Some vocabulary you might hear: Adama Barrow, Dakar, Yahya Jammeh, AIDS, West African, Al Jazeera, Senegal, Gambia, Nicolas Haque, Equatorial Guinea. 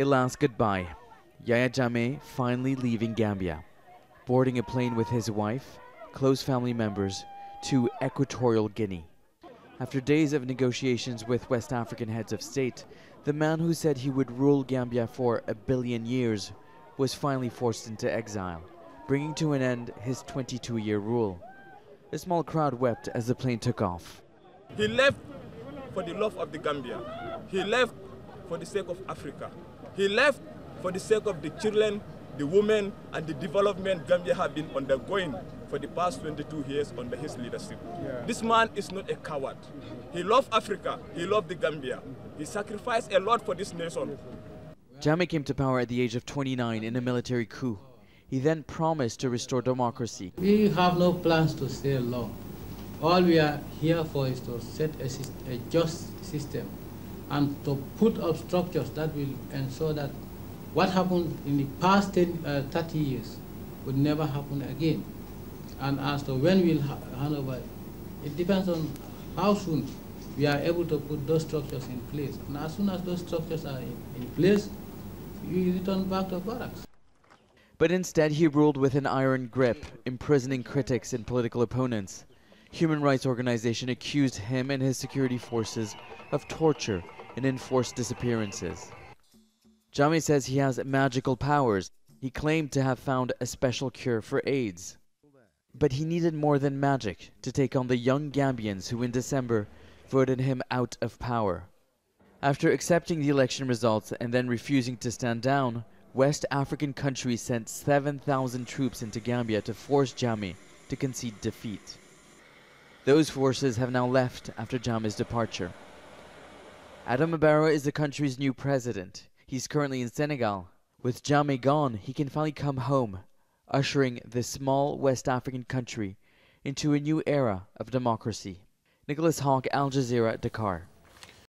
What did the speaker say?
It lasts goodbye. Yahya Jammeh finally leaving Gambia, boarding a plane with his wife, close family members, to Equatorial Guinea. After days of negotiations with West African heads of state, the man who said he would rule Gambia for 1 billion years was finally forced into exile, bringing to an end his 22-year rule. A small crowd wept as the plane took off. He left for the love of the Gambia. He left for the sake of Africa. He left for the sake of the children, the women, and the development Gambia have been undergoing for the past 22 years under his leadership. Yeah. This man is not a coward. He loved Africa. He loved the Gambia. He sacrificed a lot for this nation. Jammeh came to power at the age of 29 in a military coup. He then promised to restore democracy. We have no plans to stay long. All we are here for is to set a just system and to put up structures that will ensure that what happened in the past 30 years would never happen again. And as to when we'll hand over, it depends on how soon we are able to put those structures in place. And as soon as those structures are in place, you return back to barracks. But instead, he ruled with an iron grip, imprisoning critics and political opponents. Human rights organizations accused him and his security forces of torture and enforced disappearances. Jammeh says he has magical powers. He claimed to have found a special cure for AIDS. But he needed more than magic to take on the young Gambians who in December voted him out of power. After accepting the election results and then refusing to stand down, West African countries sent 7,000 troops into Gambia to force Jammeh to concede defeat. Those forces have now left after Jammeh's departure. Adama Barrow is the country's new president. He's currently in Senegal. With Jammeh gone, he can finally come home, ushering this small West African country into a new era of democracy. Nicolas Haque, Al Jazeera, Dakar.